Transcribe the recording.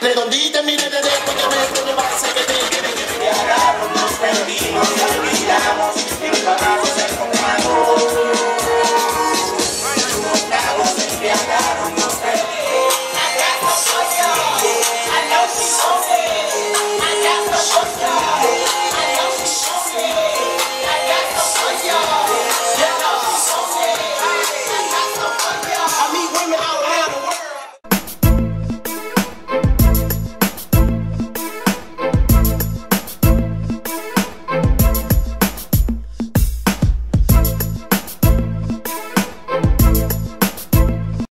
Redondita mi bebé, porque me estoy más que te viajaron, nos perdimos, olvidamos, y jamás se encontramos.